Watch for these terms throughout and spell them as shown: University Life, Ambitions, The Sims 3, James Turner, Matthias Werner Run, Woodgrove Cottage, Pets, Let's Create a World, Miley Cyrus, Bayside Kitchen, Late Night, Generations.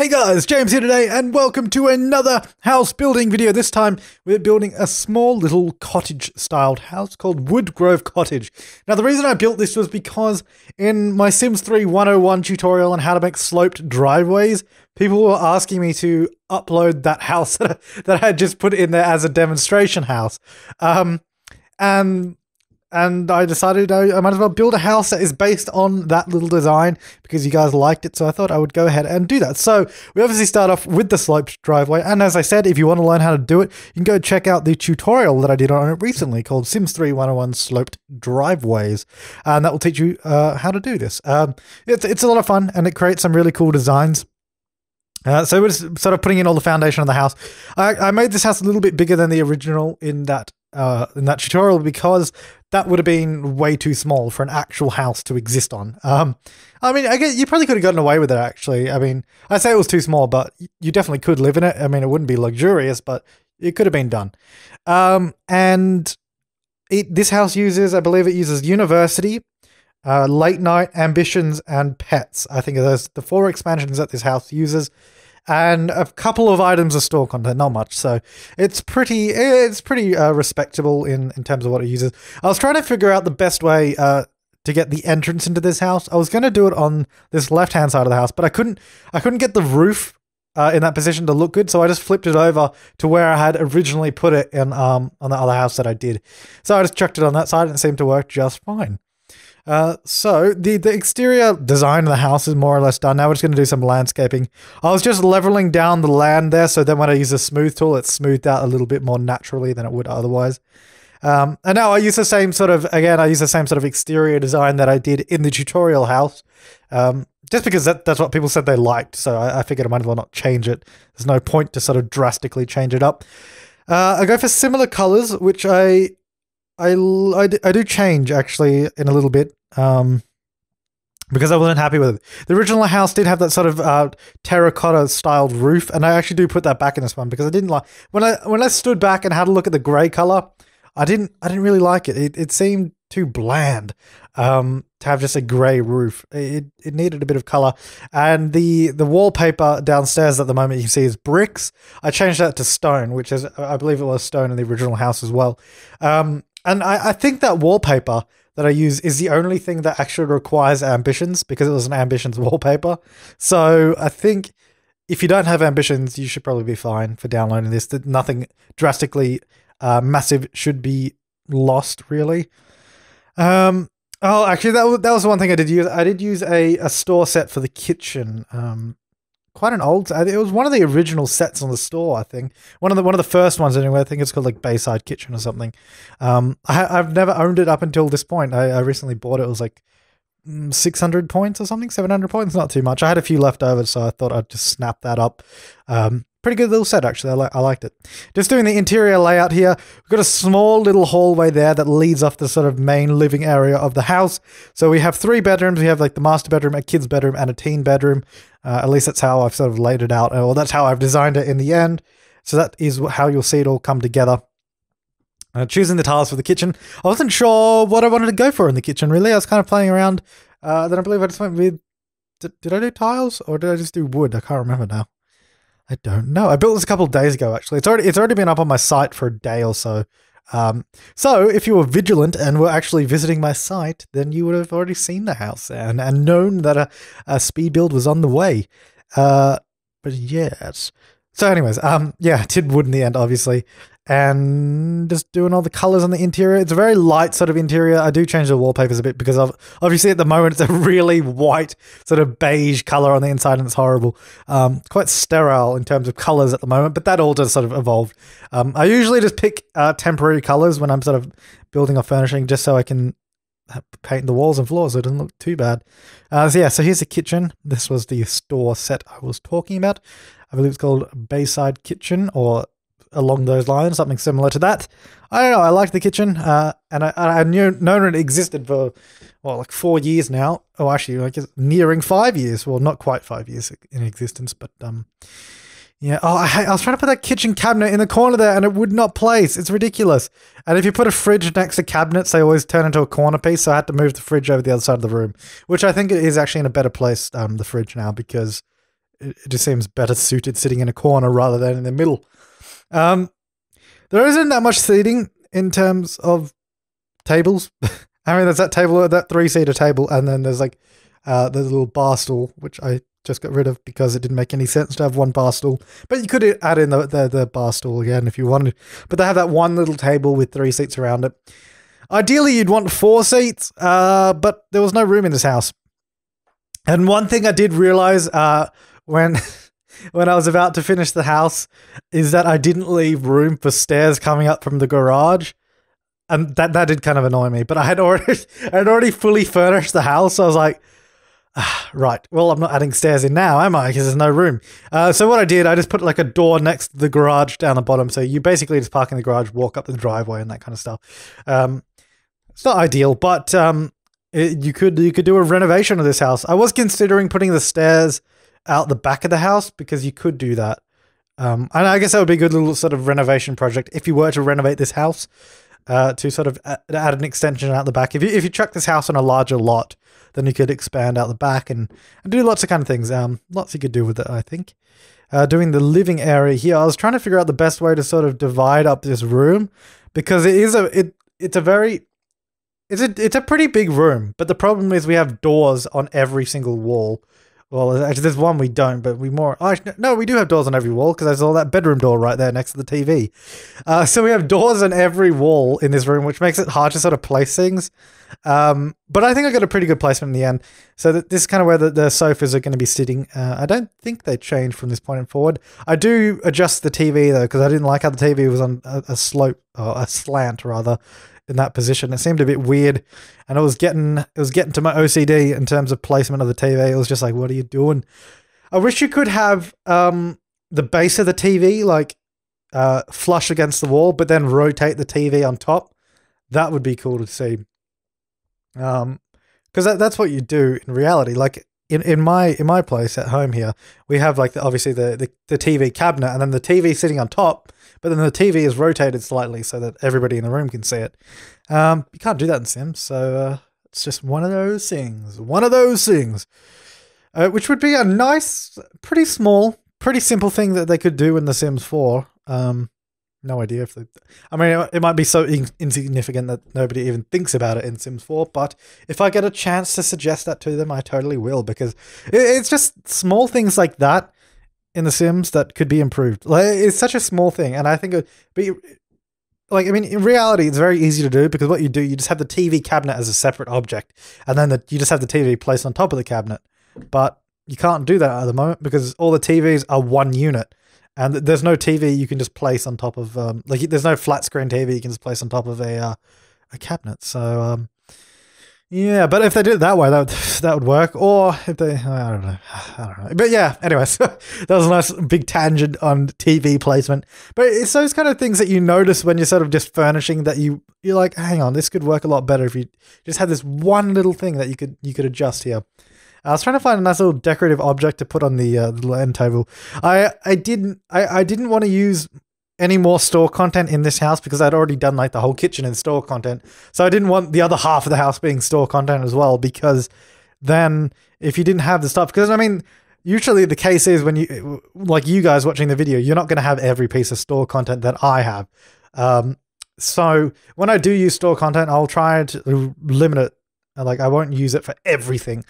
Hey guys, James here today and welcome to another house building video. This time we're building a small little cottage styled house called Woodgrove Cottage. Now the reason I built this was because in my Sims 3 101 tutorial on how to make sloped driveways, people were asking me to upload that house that I had just put in there as a demonstration house. And I decided I might as well build a house that is based on that little design because you guys liked it, so I thought I would go ahead and do that. So we obviously start off with the sloped driveway, and as I said, if you want to learn how to do it, you can go check out the tutorial that I did on it recently called Sims 3 101 Sloped Driveways, and that will teach you how to do this. It's a lot of fun, and it creates some really cool designs. So we're just sort of putting in all the foundation of the house. I made this house a little bit bigger than the original in that tutorial because that would have been way too small for an actual house to exist on. I mean, I guess you probably could have gotten away with it, actually. I mean, I say it was too small, but you definitely could live in it. I mean, it wouldn't be luxurious, but it could have been done. This house uses, I believe it uses University, Late Night, Ambitions, and Pets. I think those are the four expansions that this house uses. And a couple of items of store content, not much. So it's pretty respectable in terms of what it uses. I was trying to figure out the best way to get the entrance into this house. I was going to do it on this left-hand side of the house, but I couldn't get the roof in that position to look good. So I just flipped it over to where I had originally put it in on the other house that I did. So I just chucked it on that side and it seemed to work just fine. So the exterior design of the house is more or less done. Now we're just going to do some landscaping. I was just leveling down the land there, so then when I use the smooth tool, it smoothed out a little bit more naturally than it would otherwise. And now I use the same sort of, again, I use the same sort of exterior design that I did in the tutorial house, just because that's what people said they liked, so I figured I might as well not change it. There's no point to sort of drastically change it up. I go for similar colors, which I do change, actually, in a little bit because I wasn't happy with it. The original house did have that sort of terracotta-styled roof, and I actually do put that back in this one because I didn't like... When I stood back and had a look at the grey colour, I didn't really like it. It seemed too bland to have just a grey roof. It needed a bit of colour. And the wallpaper downstairs at the moment you see is bricks. I changed that to stone, which is... I believe it was stone in the original house as well. And I think that wallpaper that I use is the only thing that actually requires ambitions because it was an ambitions wallpaper. So I think if you don't have ambitions, you should probably be fine for downloading this. That nothing drastically massive should be lost, really. Oh, actually, that was one thing I did use. I did use a store set for the kitchen. Quite an old. It was one of the original sets on the store, I think. One of the first ones anyway. I think it's called like Bayside Kitchen or something. I've never owned it up until this point. I recently bought it. It was like 600 points or something, 700 points. Not too much. I had a few left over, so I thought I'd just snap that up. Pretty good little set, actually. I liked it. Just doing the interior layout here. We've got a small little hallway there that leads off the sort of main living area of the house. So we have three bedrooms. We have like the master bedroom, a kid's bedroom, and a teen bedroom. At least that's how I've sort of laid it out. Well, that's how I've designed it in the end. So that is how you'll see it all come together. Choosing the tiles for the kitchen. I wasn't sure what I wanted to go for in the kitchen, really. I was kind of playing around. Then I believe I just went with... Did I do tiles or did I just do wood? I can't remember now. I don't know. I built this a couple of days ago, actually. It's already been up on my site for a day or so. So if you were vigilant and were actually visiting my site, then you would have already seen the house and known that a speed build was on the way. But yes. So anyways, yeah, did wood in the end, obviously. And just doing all the colors on the interior. It's a very light sort of interior. I do change the wallpapers a bit because obviously at the moment it's a really white sort of beige color on the inside and it's horrible. Quite sterile in terms of colors at the moment, but that all just sort of evolved. I usually just pick temporary colors when I'm sort of building or furnishing just so I can paint the walls and floors so it doesn't look too bad. So yeah, so here's the kitchen. This was the store set I was talking about. I believe it's called Bayside Kitchen or along those lines, something similar to that. I don't know, I like the kitchen, and I known it existed for, well, like 4 years now. Oh, actually, like it's nearing 5 years. Well, not quite 5 years in existence, but yeah. Oh, I was trying to put that kitchen cabinet in the corner there, and it would not place. It's ridiculous. And if you put a fridge next to cabinets, they always turn into a corner piece, so I had to move the fridge over the other side of the room, which I think is actually in a better place, the fridge now, because it just seems better suited sitting in a corner rather than in the middle. There isn't that much seating in terms of tables. I mean, there's that table, that three-seater table, and then there's like there's a little bar stool, which I just got rid of because it didn't make any sense to have one bar stool. But you could add in the bar stool again if you wanted. But they have that one little table with three seats around it. Ideally, you'd want four seats, but there was no room in this house. And one thing I did realize when I was about to finish the house is that I didn't leave room for stairs coming up from the garage. And that did kind of annoy me, but I had already fully furnished the house. So I was like, ah, right, well, I'm not adding stairs in now, am I? Because there's no room. So what I did, I just put like a door next to the garage down the bottom. So you basically just park in the garage, walk up the driveway and that kind of stuff. It's not ideal, but you could do a renovation of this house. I was considering putting the stairs out the back of the house because you could do that. And I guess that would be a good little sort of renovation project if you were to renovate this house. To sort of add an extension out the back. If you chuck this house on a larger lot, then you could expand out the back and do lots of kind of things. Lots you could do with it, I think. Doing the living area here, I was trying to figure out the best way to sort of divide up this room, because it is a pretty big room. But the problem is we have doors on every single wall. Well, actually, there's one we don't, but we do have doors on every wall because I saw that bedroom door right there next to the TV. So we have doors on every wall in this room, which makes it hard to sort of place things. But I think I got a pretty good placement in the end. So this is kind of where the sofas are going to be sitting. I don't think they change from this point forward. I do adjust the TV though, because I didn't like how the TV was on a slant in that position. It seemed a bit weird, and it was getting to my OCD in terms of placement of the TV. It was just like, what are you doing? I wish you could have the base of the TV like flush against the wall, but then rotate the TV on top. That would be cool to see. Because that's what you do in reality. Like in my place at home here, we have like obviously the TV cabinet, and then the TV sitting on top. But then the TV is rotated slightly so that everybody in the room can see it. You can't do that in Sims, so it's just one of those things. Which would be a nice, pretty small, pretty simple thing that they could do in The Sims 4. No idea if they... I mean, it might be so insignificant that nobody even thinks about it in Sims 4, but if I get a chance to suggest that to them, I totally will, because it's just small things like that in The Sims that could be improved. Like, it's such a small thing, and I think it would be, like, I mean, in reality, it's very easy to do, because what you do, you just have the TV cabinet as a separate object, and then you just have the TV placed on top of the cabinet. But you can't do that at the moment, because all the TVs are one unit, and there's no TV you can just place on top of, like, there's no flat screen TV you can just place on top of a cabinet, so, yeah, but if they did it that way, that would work. Or if they, I don't know. But yeah, anyways, that was a nice big tangent on TV placement. But it's those kind of things that you notice when you're sort of just furnishing that you're like, hang on, this could work a lot better if you just had this one little thing that you could adjust here. I was trying to find a nice little decorative object to put on the little end table. I didn't want to use any more store content in this house because I'd already done like the whole kitchen and store content. So I didn't want the other half of the house being store content as well, because then if you didn't have the stuff, because I mean, usually the case is when you, like you guys watching the video, you're not going to have every piece of store content that I have. So when I do use store content, I'll try to limit it. Like I won't use it for everything.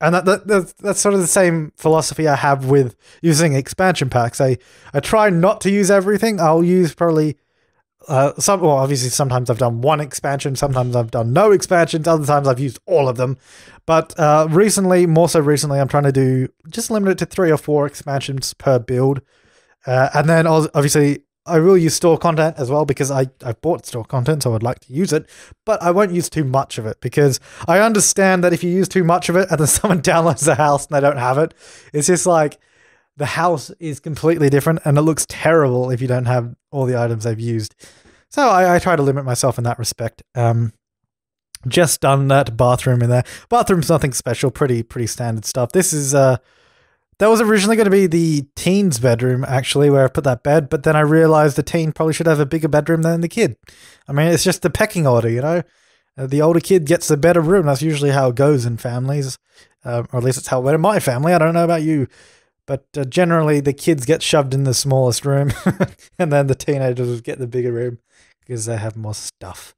And that's sort of the same philosophy I have with using expansion packs. I try not to use everything. I'll use probably some. Well, obviously, sometimes I've done one expansion. Sometimes I've done no expansions. Other times I've used all of them. But recently, more so recently, I'm trying to do just limit it to 3 or 4 expansions per build. And then obviously, I will use store content as well because I've bought store content, so I'd like to use it, but I won't use too much of it because I understand that if you use too much of it and then someone downloads the house and they don't have it, it's just like the house is completely different and it looks terrible if you don't have all the items they've used. So I try to limit myself in that respect. Just done that bathroom in there. Bathroom's nothing special, pretty standard stuff. This is... That was originally going to be the teen's bedroom, actually, where I put that bed, but then I realized the teen probably should have a bigger bedroom than the kid. I mean, it's just the pecking order, you know? The older kid gets the better room. That's usually how it goes in families, or at least it's how it went in my family. I don't know about you, but generally the kids get shoved in the smallest room and then the teenagers get the bigger room because they have more stuff.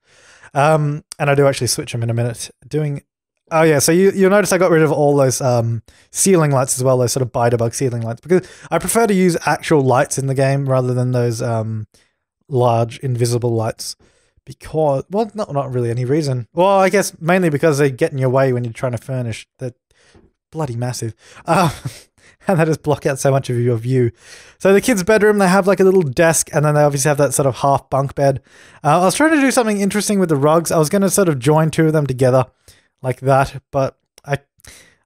And I do actually switch them in a minute. Oh yeah, so you'll notice I got rid of all those ceiling lights as well, those sort of by-the-bug ceiling lights, because I prefer to use actual lights in the game rather than those large invisible lights. Because, well, not really any reason. Well, I guess mainly because they get in your way when you're trying to furnish. They're bloody massive. And they just block out so much of your view. So the kids' bedroom, they have like a little desk, and then they obviously have that sort of half bunk bed. I was trying to do something interesting with the rugs. I was going to sort of join two of them together like that, but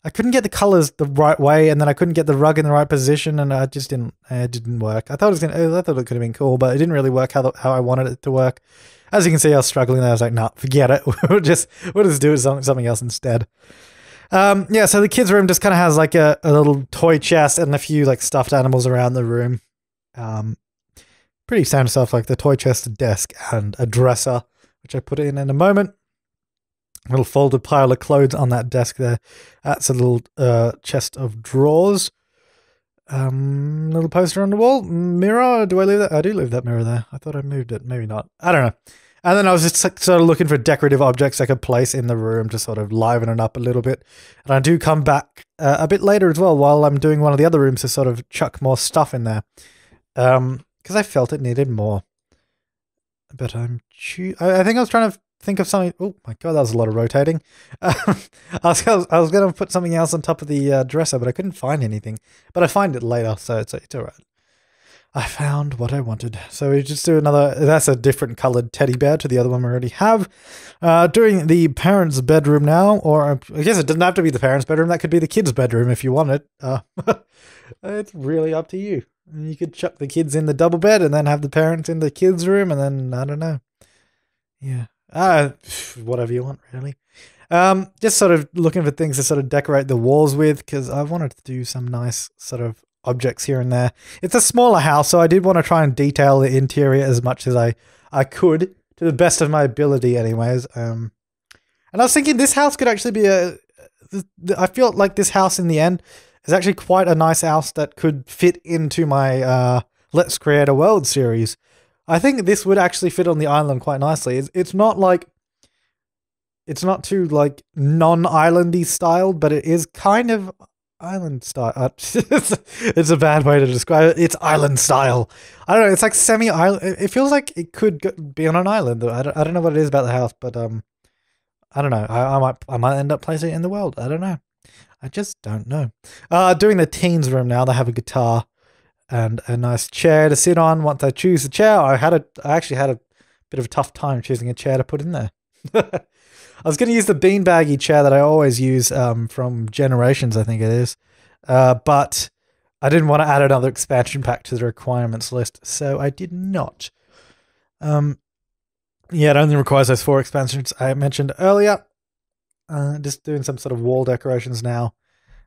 I couldn't get the colors the right way, and then I couldn't get the rug in the right position, and I just didn't. It didn't work. I thought it could have been cool, but it didn't really work how I wanted it to work. As you can see, I was struggling there. I was like, nah, forget it. we'll just do something else instead. Yeah, so the kids' room just kind of has like a little toy chest and a few like stuffed animals around the room. Pretty standard stuff like the toy chest, a desk, and a dresser, which I put in a moment. A little folded pile of clothes on that desk there. That's a little chest of drawers. Little poster on the wall. Mirror, do I leave that? I do leave that mirror there. I thought I moved it. Maybe not. I don't know. And then I was just sort of looking for decorative objects I could place in the room to sort of liven it up a little bit. And I do come back a bit later as well while I'm doing one of the other rooms to sort of chuck more stuff in there. Because I felt it needed more. But I think I was trying to think of something. Oh my god, that was a lot of rotating. I was going to put something else on top of the dresser, but I couldn't find anything. But I find it later, so it's all right. I found what I wanted. So we just do another. That's a different coloured teddy bear to the other one we already have. Doing the parents' bedroom now, or I guess it doesn't have to be the parents' bedroom. That could be the kids' bedroom if you want it. It's really up to you. You could chuck the kids in the double bed and then have the parents in the kids' room, and then I don't know. Yeah. Whatever you want, really. Just sort of looking for things to sort of decorate the walls with, because I wanted to do some nice sort of objects here and there. It's a smaller house, so I did want to try and detail the interior as much as I could, to the best of my ability anyways. And I was thinking this house could actually be I feel like this house in the end is actually quite a nice house that could fit into my Let's Create a World series. I think this would actually fit on the island quite nicely. It's not like, it's not too like non-islandy styled, but it is kind of island style. It's a bad way to describe it. It's island style. I don't know. It's like semi-island. It feels like it could be on an island. Though I don't know what it is about the house, but I don't know. I might end up placing it in the world. I don't know. I just don't know. Doing the teens room now. They have a guitar and a nice chair to sit on. Once I choose the chair, I actually had a bit of a tough time choosing a chair to put in there. I was going to use the beanbaggy chair that I always use from Generations, I think it is. But I didn't want to add another expansion pack to the requirements list, so I did not. Yeah, it only requires those 4 expansions I mentioned earlier. Just doing some sort of wall decorations now.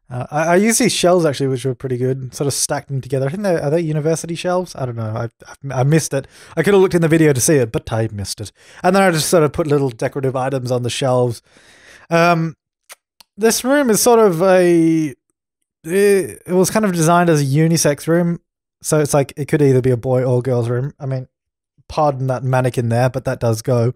I use these shelves actually, which were pretty good. Sort of stacked them together. I think are they university shelves? I don't know. I missed it. I could have looked in the video to see it, but I missed it. And then I just sort of put little decorative items on the shelves. This room is sort of it was kind of designed as a unisex room, so it's like it could either be a boy or girl's room. I mean, pardon that mannequin there, but that does go.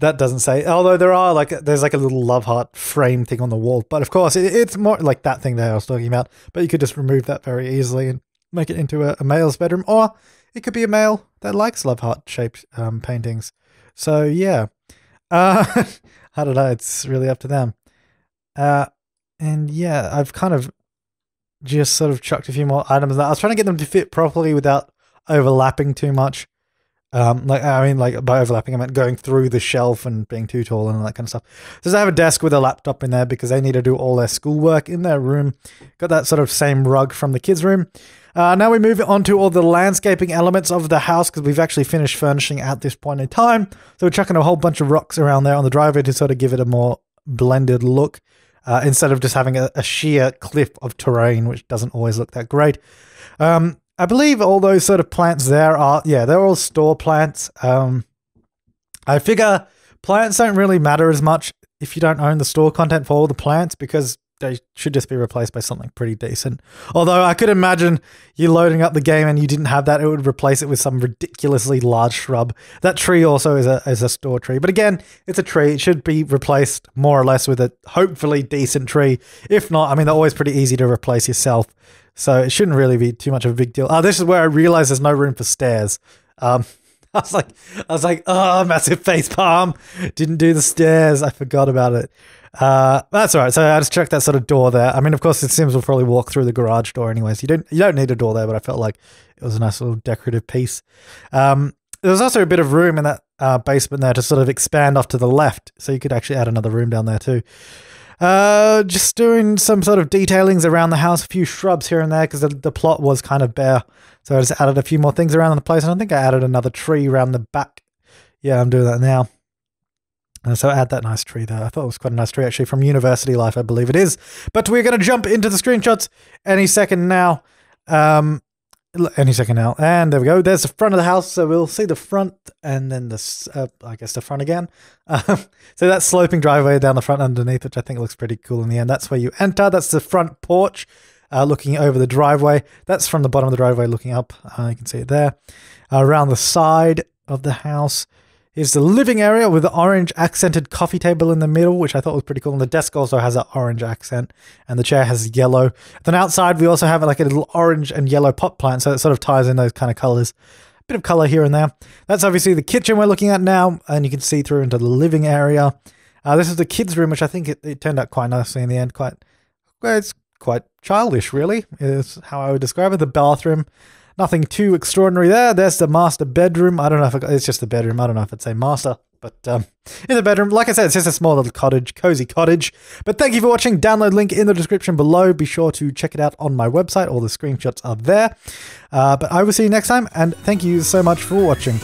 That doesn't say, although there's like a little love heart frame thing on the wall. But of course, it's more like that thing that I was talking about. But you could just remove that very easily and make it into a male's bedroom. Or it could be a male that likes love heart shaped paintings. So yeah, I don't know. It's really up to them. And yeah, I've kind of just sort of chucked a few more items there. I was trying to get them to fit properly without overlapping too much. Like by overlapping, I meant going through the shelf and being too tall and all that kind of stuff. So I have a desk with a laptop in there because they need to do all their schoolwork in their room. Got that sort of same rug from the kids' room. Now we move on to all the landscaping elements of the house because we've actually finished furnishing at this point in time. So we're chucking a whole bunch of rocks around there on the driveway to sort of give it a more blended look instead of just having a sheer cliff of terrain, which doesn't always look that great. I believe all those sort of plants there are, yeah, they're all store plants. I figure Plants don't really matter as much if you don't own the store content for all the plants, because they should just be replaced by something pretty decent. Although I could imagine you loading up the game and you didn't have that, it would replace it with some ridiculously large shrub. That tree also is a store tree. But again, it's a tree. It should be replaced more or less with a hopefully decent tree. If not, I mean, they're always pretty easy to replace yourself. So it shouldn't really be too much of a big deal. Oh, this is where I realized there's no room for stairs. I was like, oh, massive face palm. Didn't do the stairs. I forgot about it. That's all right. So I just checked that sort of door there. I mean, of course, the Sims will probably walk through the garage door anyways. You don't need a door there, but I felt like it was a nice little decorative piece. There's also a bit of room in that basement there to sort of expand off to the left. So you could actually add another room down there too. Just doing some sort of detailings around the house, a few shrubs here and there, because the plot was kind of bare. So I just added a few more things around the place. And I think I added another tree around the back. Yeah, I'm doing that now. And so add that nice tree there. I thought it was quite a nice tree, actually, from University Life, I believe it is. But we're going to jump into the screenshots any second now. And there we go. There's the front of the house. So we'll see the front and then the, I guess, the front again. So that sloping driveway down the front underneath, which I think looks pretty cool in the end. That's where you enter. That's the front porch looking over the driveway. That's from the bottom of the driveway looking up. You can see it there. Around the side of the house is the living area with the orange accented coffee table in the middle, which I thought was pretty cool. And the desk also has an orange accent and the chair has yellow. Then outside, we also have like a little orange and yellow pot plant. So it sort of ties in those kind of colors, a bit of color here and there. That's obviously the kitchen we're looking at now. And you can see through into the living area. This is the kids' room, which I think it turned out quite nicely in the end. It's quite childish, really, is how I would describe it. The bathroom. Nothing too extraordinary there. There's the master bedroom. I don't know if it's just the bedroom. I don't know if it's a master, but in the bedroom, like I said, it's just a small little cottage, cozy cottage. But thank you for watching. Download link in the description below. Be sure to check it out on my website. All the screenshots are there. But I will see you next time, and thank you so much for watching.